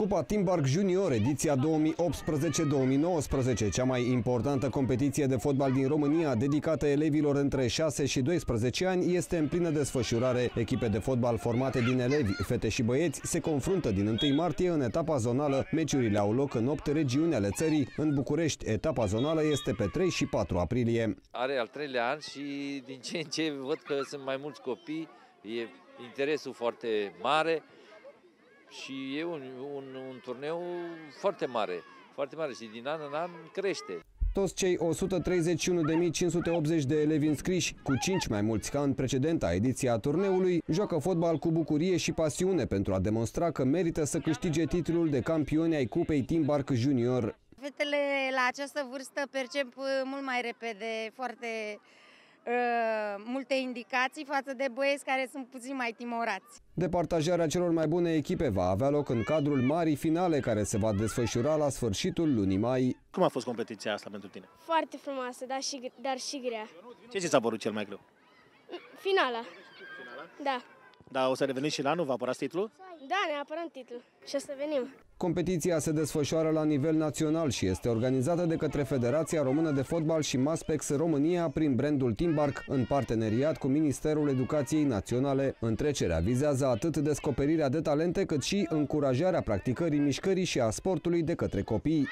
Cupa Tymbark Junior, ediția 2018-2019, cea mai importantă competiție de fotbal din România, dedicată elevilor între 6 și 12 ani, este în plină desfășurare. Echipe de fotbal formate din elevi, fete și băieți se confruntă din 1 martie în etapa zonală. Meciurile au loc în 8 regiuni ale țării. În București, etapa zonală este pe 3 și 4 aprilie. Are al 3-lea an și din ce în ce văd că sunt mai mulți copii, e interesul foarte mare. Și e un turneu foarte mare, foarte mare și din an în an crește. Toți cei 131.580 de elevi înscriși, cu 5 mai mulți ca în precedenta ediție a turneului, joacă fotbal cu bucurie și pasiune pentru a demonstra că merită să câștige titlul de campioni ai Cupei Tymbark Junior. Fetele la această vârstă percep mult mai repede foarte multe indicații față de băieți care sunt puțin mai timorați. Departajarea celor mai bune echipe va avea loc în cadrul marii finale, care se va desfășura la sfârșitul lunii mai. Cum a fost competiția asta pentru tine? Foarte frumoasă, dar și grea. Ce ți-a părut cel mai greu? Finala. Finala? Da. Dar o să reveniți și la anul? Vă apărați titlul? Da, ne apărăm titlul și o să venim. Competiția se desfășoară la nivel național și este organizată de către Federația Română de Fotbal și Maspex România prin brandul Tymbark, în parteneriat cu Ministerul Educației Naționale. Întrecerea vizează atât descoperirea de talente, cât și încurajarea practicării mișcării și a sportului de către copii.